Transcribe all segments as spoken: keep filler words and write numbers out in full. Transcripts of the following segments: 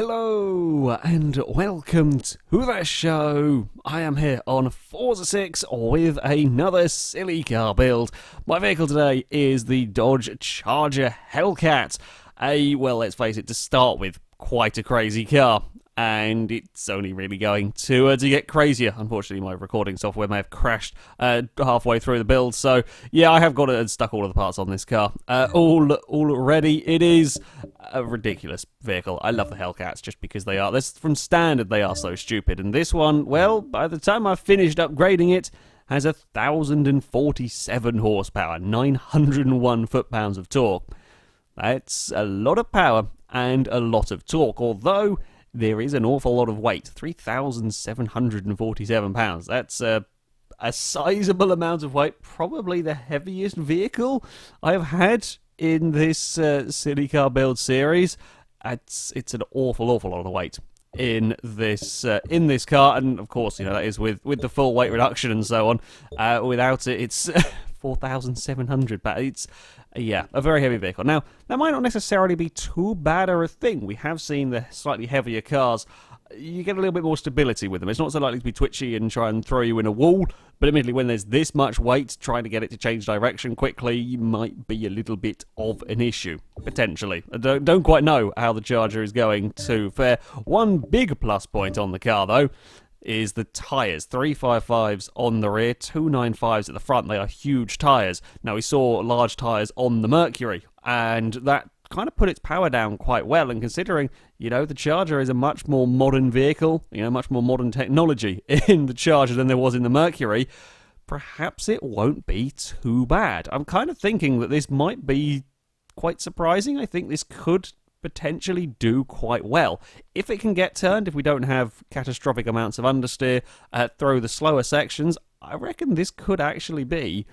Hello and welcome to the show. I am here on Forza six with another silly car build. My vehicle today is the Dodge Charger Hellcat. A, well, let's face it, to start with, quite a crazy car. And it's only really going to, uh, to get crazier. Unfortunately, my recording software may have crashed uh, halfway through the build. So, yeah, I have got it stuck all of the parts on this car. Uh, all already, it is a ridiculous vehicle. I love the Hellcats just because they are, this, from standard, they are so stupid. And this one, well, by the time I've finished upgrading it, has one thousand forty-seven horsepower, nine hundred and one foot-pounds of torque. That's a lot of power and a lot of torque, although there is an awful lot of weight, three thousand seven hundred and forty-seven pounds. That's a, a sizable amount of weight, probably the heaviest vehicle I've had in this uh, silly car build series. It's, it's an awful, awful lot of weight in this uh, in this car, and of course, you know, that is with, with the full weight reduction and so on. Uh, without it, it's four thousand seven hundred pounds. It's, yeah, a very heavy vehicle. Now, that might not necessarily be too bad or a thing. We have seen the slightly heavier cars. You get a little bit more stability with them. It's not so likely to be twitchy and try and throw you in a wall, but admittedly, when there's this much weight, trying to get it to change direction quickly might be a little bit of an issue, potentially. I don't, don't quite know how the Charger is going to fare. One big plus point on the car, though, is the tyres. three fifty-fives on the rear, two ninety-fives at the front. They are huge tyres. Now, we saw large tyres on the Mercury, and that kind of put its power down quite well, and considering, you know, the Charger is a much more modern vehicle, you know, much more modern technology in the Charger than there was in the Mercury, perhaps it won't be too bad. I'm kind of thinking that this might be quite surprising. I think this could potentially do quite well. If it can get turned, if we don't have catastrophic amounts of understeer uh, through the slower sections, I reckon this could actually be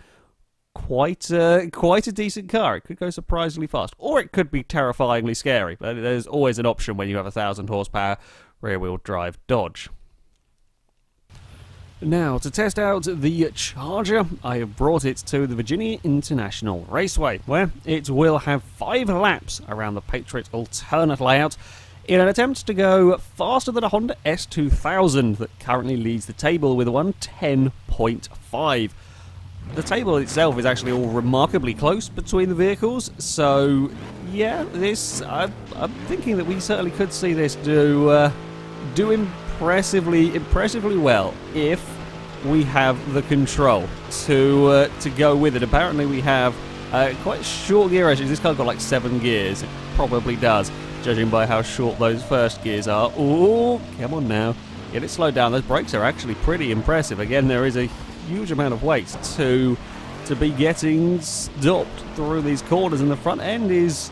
quite a, quite a decent car. It could go surprisingly fast, or it could be terrifyingly scary. But there's always an option when you have a thousand horsepower rear-wheel drive Dodge. Now, to test out the Charger, I have brought it to the Virginia International Raceway, where it will have five laps around the Patriot alternate layout in an attempt to go faster than a Honda S two thousand that currently leads the table with one ten point five. The table itself is actually all remarkably close between the vehicles, so yeah, this I, I'm thinking that we certainly could see this do uh, do impressively, impressively well if we have the control to uh, to go with it. Apparently, we have uh, quite short gear ratio. This car's got like seven gears. It probably does, judging by how short those first gears are. Oh, come on now, get it slowed down. Those brakes are actually pretty impressive. Again, there is a huge amount of weight to to be getting stopped through these corners, and the front end is,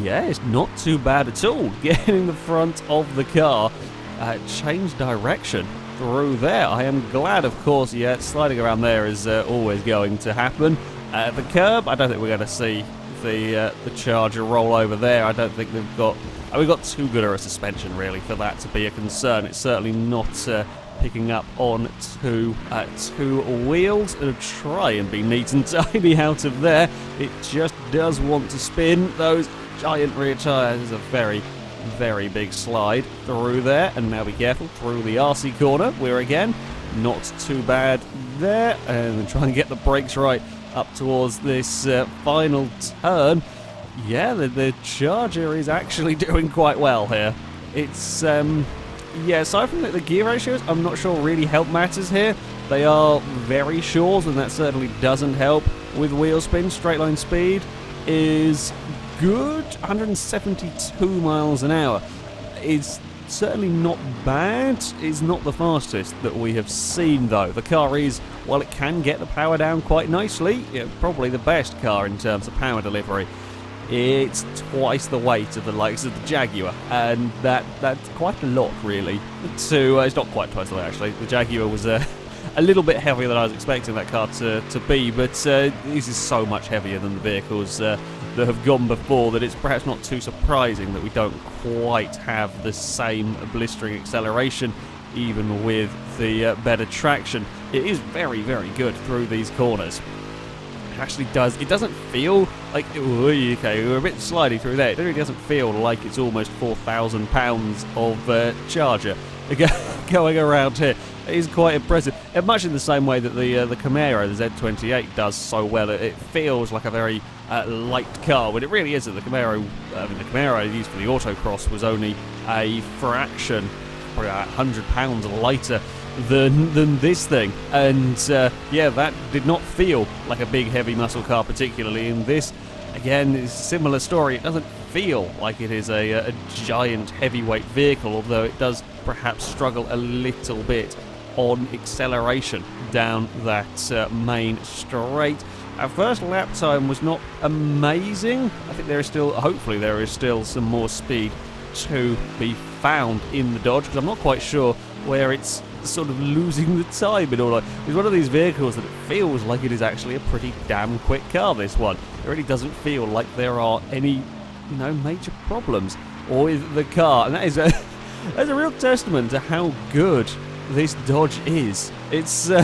yeah, it's not too bad at all. Getting the front of the car uh, change direction through there. I am glad, of course. Yeah, sliding around there is uh, always going to happen. Uh, the curb, I don't think we're going to see the uh, the Charger roll over there. I don't think they've got uh, we've got too good of a suspension really for that to be a concern. It's certainly not Uh, picking up on two, uh, two wheels. It'll try and be neat and tidy out of there. It just does want to spin. Those giant rear tyres is a very, very big slide through there. And now be careful through the R C corner. We're again not too bad there. And try and get the brakes right up towards this uh, final turn. Yeah, the, the Charger is actually doing quite well here. It's um. Yeah, aside from the, the gear ratios, I'm not sure really help matters here. They are very short, and that certainly doesn't help with wheel spin. Straight line speed is good. one hundred seventy-two miles an hour is certainly not bad. It's not the fastest that we have seen, though. The car is, while it can get the power down quite nicely, yeah, probably the best car in terms of power delivery. It's twice the weight of the likes of the Jaguar, and that that's quite a lot, really. To uh, it's not quite twice the weight, actually. The Jaguar was uh, a little bit heavier than I was expecting that car to, to be, but uh, this is so much heavier than the vehicles uh, that have gone before that it's perhaps not too surprising that we don't quite have the same blistering acceleration, even with the uh, better traction. It is very, very good through these corners. actually does, it doesn't feel like, okay, we're a bit sliding through there, it really doesn't feel like it's almost four thousand pounds of uh, Charger going around here. It is quite impressive, and much in the same way that the uh, the Camaro, the Z twenty-eight, does so well. It feels like a very uh, light car, when it really isn't. The Camaro, I mean, the Camaro used for the autocross was only a fraction, probably about a hundred pounds lighter than than this thing, and uh, yeah, that did not feel like a big heavy muscle car, particularly in this. Again, it's a similar story. It doesn't feel like it is a, a giant heavyweight vehicle, although it does perhaps struggle a little bit on acceleration down that uh, main straight. Our first lap time was not amazing. I think there is still, hopefully there is still some more speed to be found in the Dodge, because I'm not quite sure where it's sort of losing the time and all that. It's one of these vehicles that it feels like it is actually a pretty damn quick car, this one. It really doesn't feel like there are any, you know, major problems with the car, and that is a, that's a real testament to how good this Dodge is. It's uh,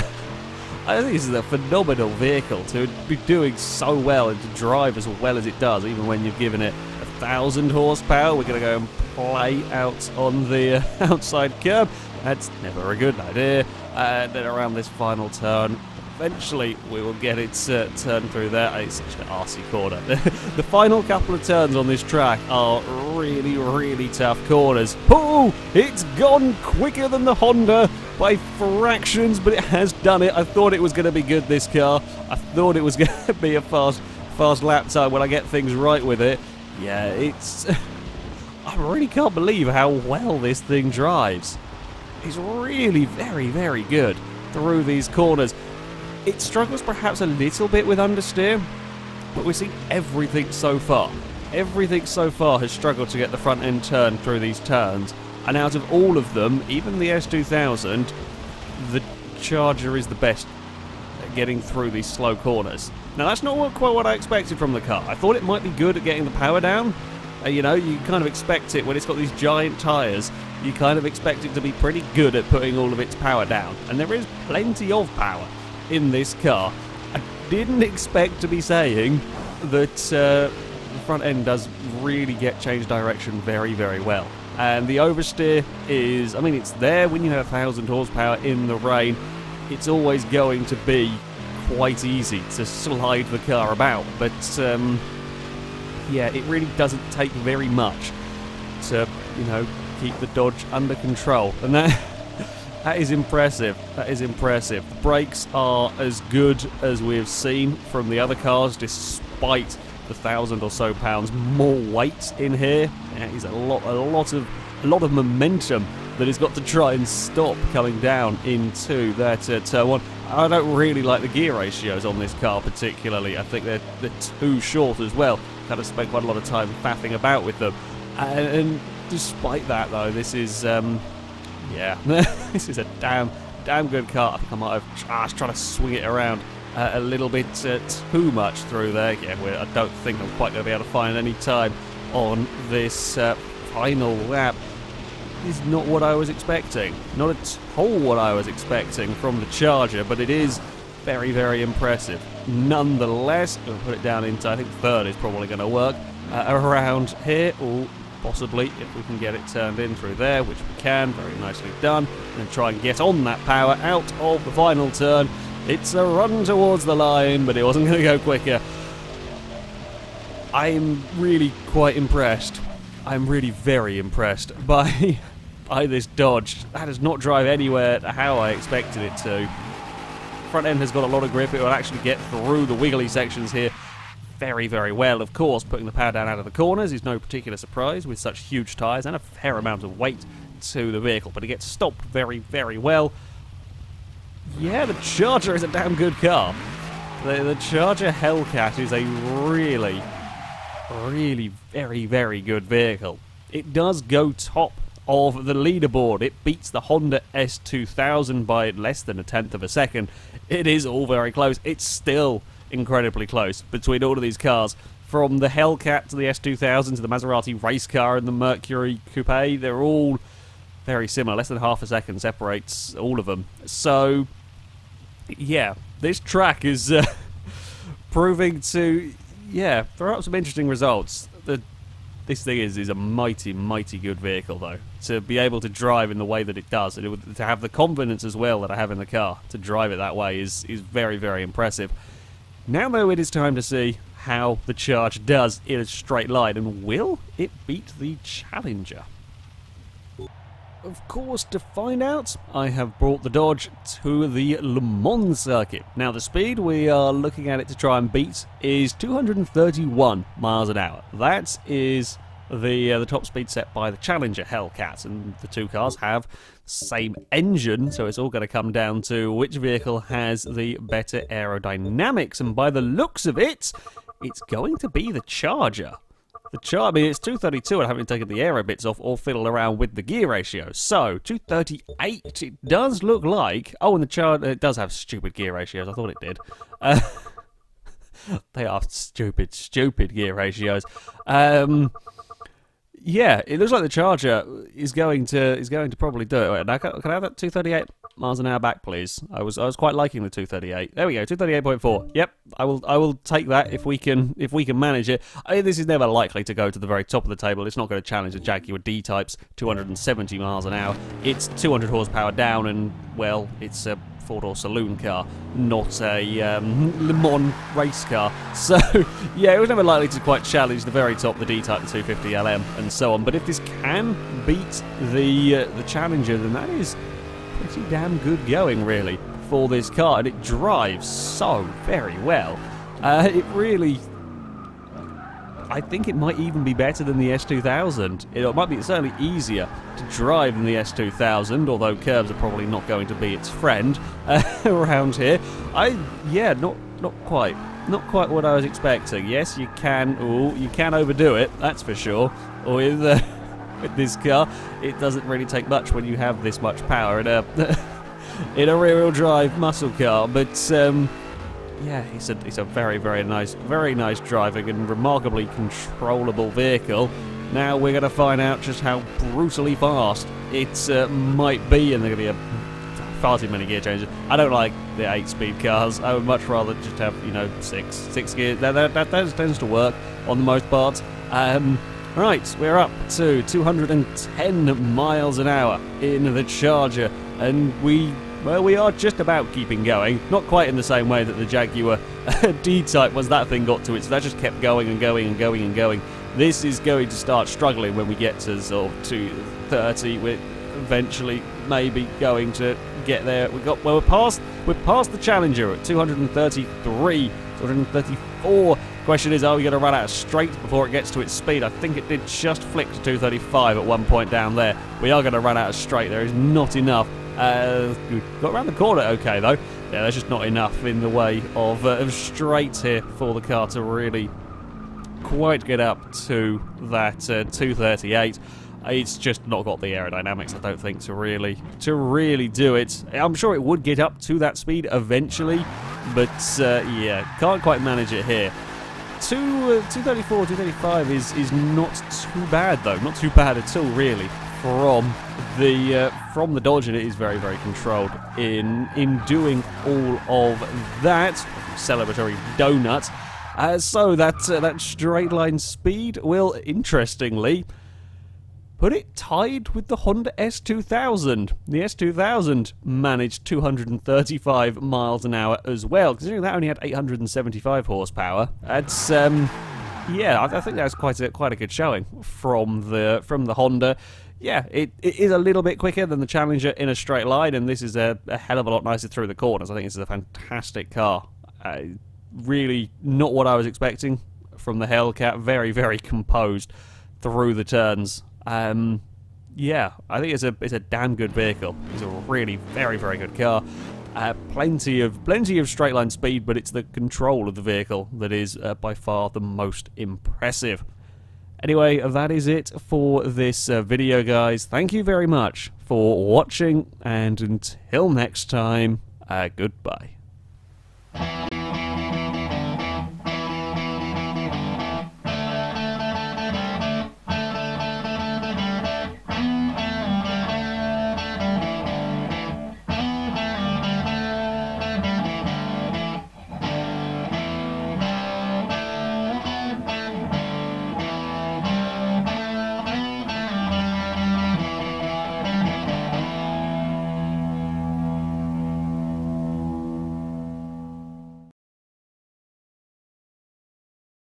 I think this is a phenomenal vehicle to be doing so well and to drive as well as it does, even when you've given it a thousand horsepower. We're gonna go and play out on the uh, outside curb. That's never a good idea. And uh, then around this final turn, eventually we will get it uh, turned through there. It's such an arsey corner. The final couple of turns on this track are really, really tough corners. Oh, it's gone quicker than the Honda by fractions, but it has done it. I thought it was going to be good, this car. I thought it was going to be a fast, fast lap time when I get things right with it. Yeah, it's... I really can't believe how well this thing drives. It's really very, very good through these corners. It struggles perhaps a little bit with understeer, but we've seen everything so far. Everything so far has struggled to get the front end turn through these turns, and out of all of them, even the S two thousand, the Charger is the best at getting through these slow corners. Now, that's not quite what I expected from the car. I thought it might be good at getting the power down. Uh, you know, you kind of expect it when it's got these giant tyres. You kind of expect it to be pretty good at putting all of its power down, and there is plenty of power in this car. I didn't expect to be saying that uh, the front end does really get change direction very, very well. And the oversteer is, I mean, it's there when you have one thousand horsepower in the rain. It's always going to be quite easy to slide the car about, but um, yeah, it really doesn't take very much to, you know, keep the Dodge under control. And that... That is impressive. That is impressive. The brakes are as good as we've seen from the other cars, despite the thousand or so pounds more weight in here. That is a lot, a lot of, a lot of momentum that it's got to try and stop coming down into that uh, turn one. I don't really like the gear ratios on this car particularly. I think they're, they're too short as well. Kind of spent quite a lot of time faffing about with them. And, and despite that, though, this is. Um, Yeah, this is a damn, damn good car. I think I might have ah, I was trying to swing it around uh, a little bit uh, too much through there. Yeah, well, I don't think I'm quite going to be able to find any time on this uh, final lap. This is not what I was expecting. Not at all what I was expecting from the Charger, but it is very, very impressive. Nonetheless, I'm going to put it down into, I think third is probably going to work uh, around here. Ooh. Possibly, if we can get it turned in through there, which we can, very nicely done, and try and get on that power out of the final turn. It's a run towards the line, but it wasn't going to go quicker. I'm really quite impressed. I'm really very impressed by, by this Dodge. That does not drive anywhere how I expected it to. Front end has got a lot of grip. It will actually get through the wiggly sections here very, very well. Of course, putting the power down out of the corners is no particular surprise with such huge tyres and a fair amount of weight to the vehicle, but it gets stopped very, very well. Yeah, the Charger is a damn good car. The, the Charger Hellcat is a really, really very, very good vehicle. It does go top of the leaderboard. It beats the Honda S two thousand by less than a tenth of a second. It is all very close. It's still incredibly close between all of these cars, from the Hellcat to the S two thousand to the Maserati race car and the Mercury coupe. They're all very similar. Less than half a second separates all of them. So yeah, this track is uh, proving to, yeah, throw out some interesting results. The, this thing is, is a mighty, mighty good vehicle, though. To be able to drive in the way that it does, and it, to have the confidence as well that I have in the car, to drive it that way is, is very, very impressive. Now, though, it is time to see how the Charge does in a straight line, and will it beat the Challenger? Of course, to find out, I have brought the Dodge to the Le Mans circuit. Now, the speed we are looking at it to try and beat is two hundred thirty-one miles an hour. That is the uh, the top speed set by the Challenger Hellcat, and the two cars have the same engine, so it's all going to come down to which vehicle has the better aerodynamics. And by the looks of it, it's going to be the Charger. The char I mean, it's two thirty-two, and I haven't taken the aero bits off or fiddled around with the gear ratio. So, two thirty-eight, it does look like... Oh, and the char it does have stupid gear ratios. I thought it did. Uh, they are stupid, stupid gear ratios. Um, yeah, it looks like the Charger is going to is going to probably do it. Wait, now, can, can I have that two thirty-eight miles an hour back, please? I was I was quite liking the two thirty-eight. There we go, two thirty-eight point four. Yep, I will I will take that if we can if we can manage it. I mean, this is never likely to go to the very top of the table. It's not going to challenge the Jaguar D-Type's two hundred seventy miles an hour. It's two hundred horsepower down, and well, it's a four-door saloon car, not a um, Le Mans race car. So, yeah, it was never likely to quite challenge the very top, the D-Type, the two fifty L M, and so on. But if this can beat the uh, the Challenger, then that is pretty damn good going, really, for this car. And it drives so very well. Uh, it really... I think it might even be better than the S two thousand. It might be certainly easier to drive than the S two thousand, although curves are probably not going to be its friend uh, around here. I, yeah, not not quite, not quite what I was expecting. Yes, you can, ooh, you can overdo it, that's for sure. Or with, uh, with this car, it doesn't really take much when you have this much power in a in a rear-wheel drive muscle car, but. Um, Yeah, it's a, it's a very, very nice, very nice driving and remarkably controllable vehicle. Now we're going to find out just how brutally fast it uh, might be, and there's going to be a far too many gear changes. I don't like the eight-speed cars. I would much rather just have, you know, six, six gears. That, that, that, that tends to work on the most part. Um, right, we're up to two hundred ten miles an hour in the Charger, and we... Well, we are just about keeping going. Not quite in the same way that the Jaguar D-Type, once that thing got to it, so that just kept going and going and going and going. This is going to start struggling when we get to sort of two thirty. We're eventually maybe going to get there. We got well, we're past we're past the Challenger at two hundred thirty-three, two hundred thirty-four. Question is, are we going to run out of straight before it gets to its speed? I think it did just flick to two thirty-five at one point down there. We are going to run out of straight. There is not enough. Uh, we got around the corner okay though. Yeah, there's just not enough in the way of, uh, of straight here for the car to really quite get up to that uh, two thirty-eight. It's just not got the aerodynamics, I don't think, to really to really do it. I'm sure it would get up to that speed eventually, but uh, yeah, can't quite manage it here. two thirty-four, two thirty-five is is not too bad though, not too bad at all really. From the uh, from the Dodge, and it is very, very controlled in in doing all of that celebratory donut. Uh, so that uh, that straight line speed will interestingly put it tied with the Honda S two thousand. The S two thousand managed two hundred thirty-five miles an hour as well, considering that only had eight hundred seventy-five horsepower. That's um, yeah, I, I think that's quite a quite a good showing from the from the Honda. Yeah, it, it is a little bit quicker than the Challenger in a straight line, and this is a, a hell of a lot nicer through the corners. I think this is a fantastic car. Uh, really not what I was expecting from the Hellcat. Very, very composed through the turns. Um, yeah, I think it's a it's a damn good vehicle. It's a really very, very good car. Uh, plenty of plenty of straight line speed, but it's the control of the vehicle that is uh, by far the most impressive. Anyway, that is it for this uh, video, guys. Thank you very much for watching, and until next time, uh, goodbye.